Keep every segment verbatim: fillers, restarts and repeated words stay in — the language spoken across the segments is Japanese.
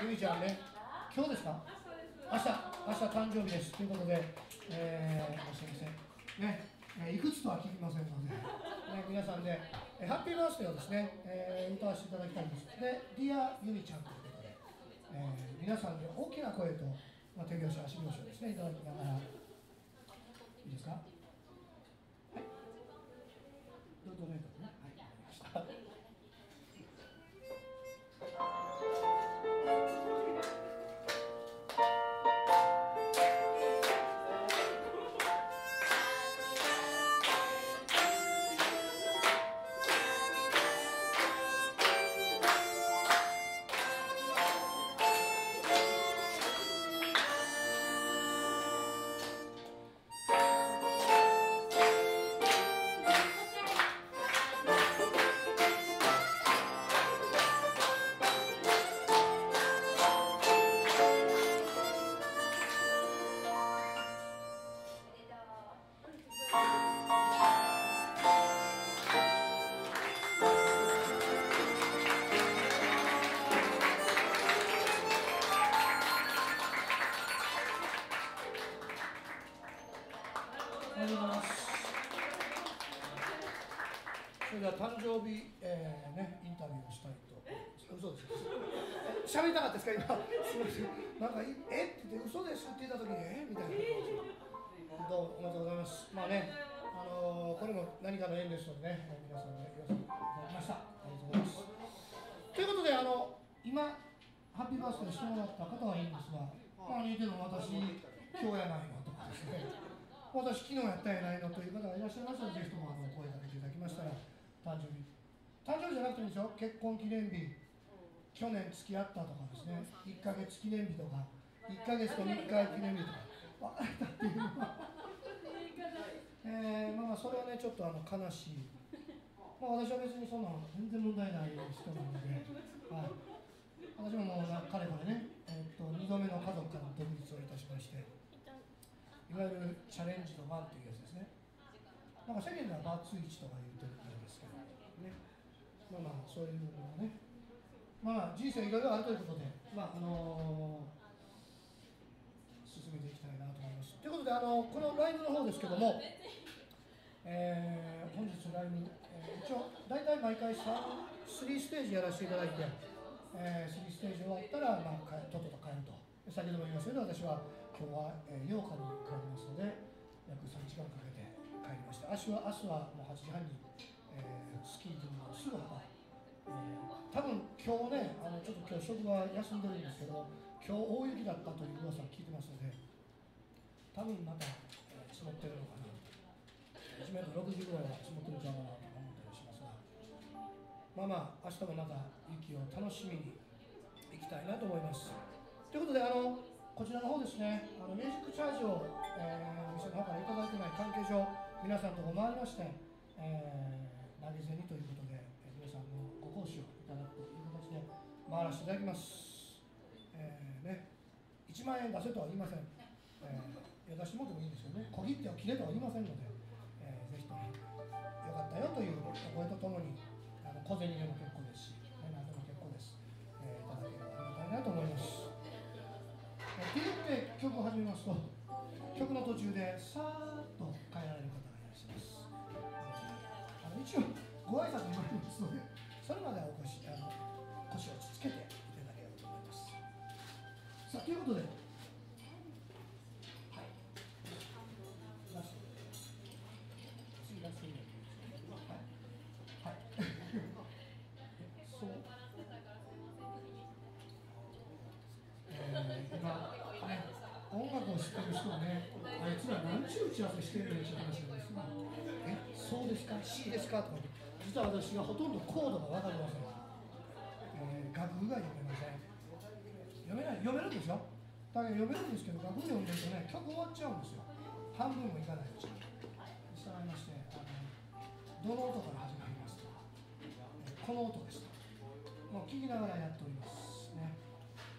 ゆいちゃんね、今日ですか、明日、明日誕生日ですということで、えー、すみません、ね、いくつとは聞きませんので、ね、皆さんで、ね、ハッピーバースデーをですね、えー、歌わせていただきたいんです。で、Dear ゆいちゃんということで、えー、皆さんで大きな声と、まあ、手拍子、足拍子をですね、いただきながら、いいですか、はい、どうぞどうぞね、はい、分かりました。それでは誕生日、えーね、インタビューをしたいと。嘘です。喋りたかったですか今。すみません。なんかえって言って嘘ですって言った時にえみたいな。本当おめでとうございます。まあね、あのー、これも何かの縁ですのでね、皆さんね、よろしくお願いしました。ありがとうございます。ということであの今ハッピーバースデーしてもらった方はいいんですが、まあ似てるの私今日やないのとかですね。私、昨日やったんやないのという方がいらっしゃいましたので、ぜひともあの声かけていただきましたら、誕生日、誕生日じゃなくてもいいですよ、結婚記念日、去年付き合ったとかですね、いっかげつ記念日とか、いっかげつとみっか記念日とか、別れたっていうのは、えー、まあ、それはね、ちょっとあの悲しい、まあ、私は別にそんなの全然問題ない人なので、はい、私ももう、かれこれね、えー、っとにどめの家族から独立をいたしまして。いわゆるチャレンジのワンというやつですね。なんか世間ではバツイチとか言ってるみたいですけど、ね、まあまあそういうのもね、まあ人生いろいろあるということで、まああのー、進めていきたいなと思います。ということで、あのー、このライブの方ですけども、えー、本日ライブ、えー、一応大体毎回さんステージやらせていただいて、えー、さんステージ終わったら、まあ、とっとと帰ると。先ほども言いましたけど、私は今日は八日に帰りますので、約さんじかんかけて帰りました。明日は、明日はもうはちじはんに、えー、スキー場のすぐ浜、えー、多分今日ね、あのちょっと今日職場休んでるんですけど、今日大雪だったという噂を聞いてますので、多分また、えー、積もってるのかな、いちメートルろくじゅうぐらいは積もってるんじゃないかなと思ったりしますが、まあまあ、明日もまた雪を楽しみに行きたいなと思います。ということで、あのこちらの方ですね、あのミュージックチャージを、えー、お店の方からいただいてない関係上、皆さんのところ回りまして、えー、投げ銭ということで、皆さんのご講師をいただくという形で回らせていただきます。えーね、いちまんえん出せとは言いません。えー、いや出してもらってもいいんですよね。小切手を切れとは言いませんので、えー、ぜひともよかったよというお声とともに、あの小銭でも結構ですし、何でも結構です。えー、いただければありがたいなと思います。って言って曲を始めますと、曲の途中でさーっと変えられる方がいらっしゃいます。あの一応ご挨拶になりますので、それまではお腰、あの腰をつつけていただければと思います。さあ、ということで、はい、ラスト次ラストになります。はい、はい、そうえー、今ね、音楽を知ってる人はね、あいつら何ちゅう打ち合わせしてるんでしょう話なんですが、え、そうですか、C ですかとか、実は私がほとんどコードが分かりません、えー、楽譜が読めません、読めない、読めるんですよ、だけど読めるんですけど、楽譜読んでるとね、曲終わっちゃうんですよ、半分もいかないうちに。従いまして、あのどの音から始まりますとか、この音ですと、もう聴きながらやっておりますね。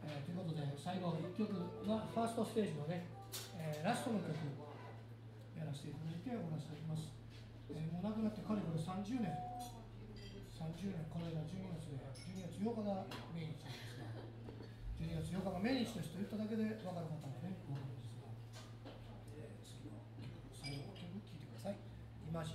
えー、ということで、最後いっきょくはファーストステージのね、えー、ラストの曲やらせていただいて終わらせていただきます、えー、もう亡くなってかれこれさんじゅうねん、さんじゅうねん、この間じゅうにがつでじゅうにがつようかが命日なんですが、ですよ。だから命日として言っただけで分かる方もね、多いですが、えー、次の曲の最後の曲聴いてください。イマジン。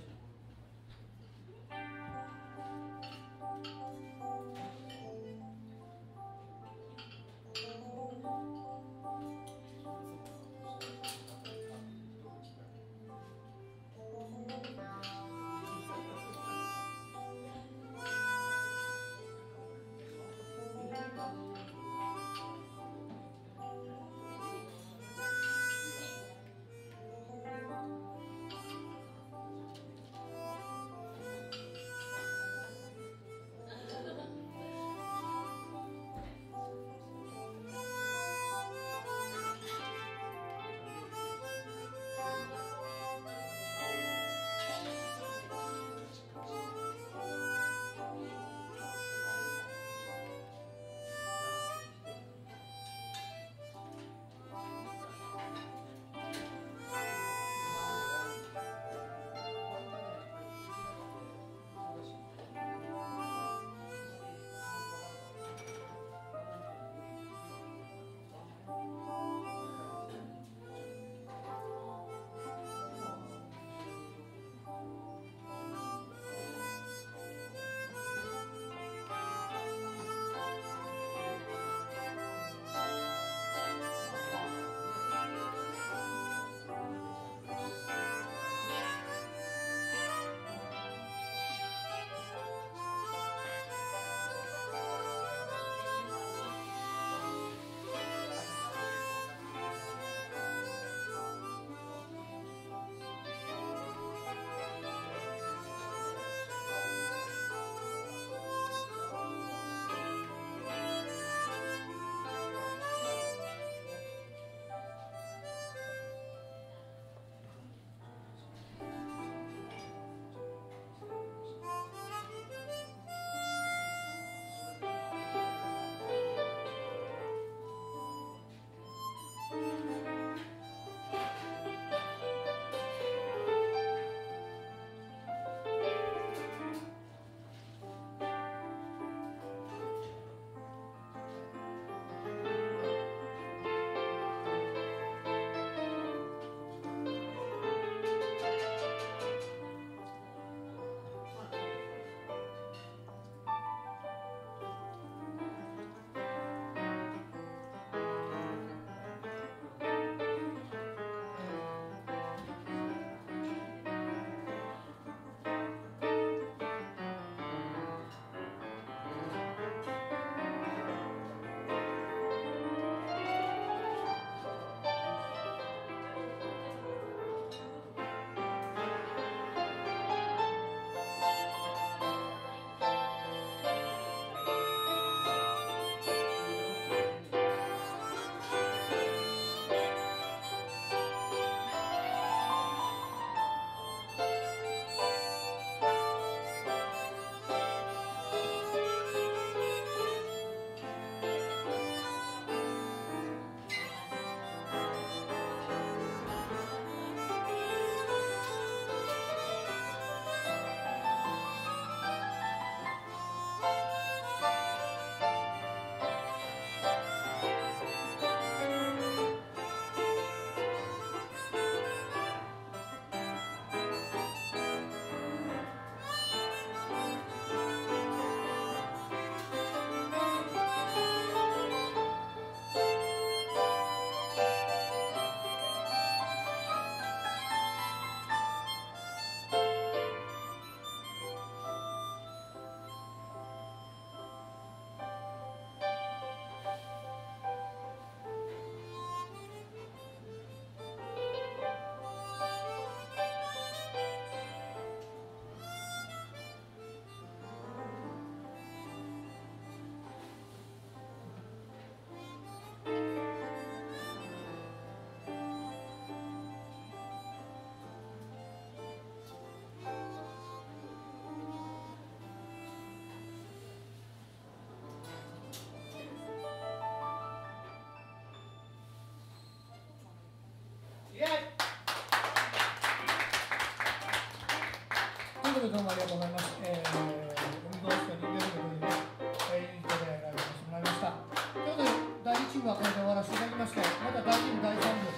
どうもありがとうございます。えー、運動しか人間力にね、いい答えが出てしまいました。ということで、第一チームはこれで終わらせていただきまして、まただいに部だいさん部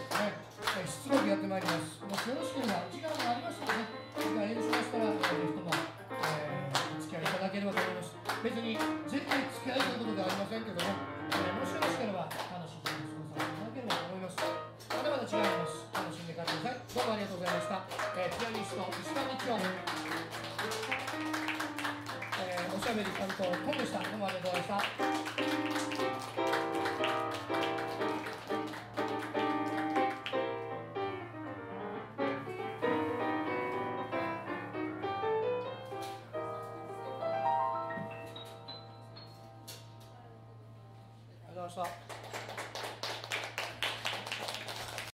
ですね、出力やってまいります。もしよろしければ時間もありましたので、時間許しましたらぜひとも、えー、お付き合いいただければと思います。別に絶対付き合いということではありませんけども、えー、もしよろしければ楽しんで過ごさせていただければと思います。まだまだ違います。楽しんで帰ってください。どうもありがとうございました。えー、ピアニスト石川道夫、えー、おしゃべり担当トムでした。どうもありがとうございました。Stop.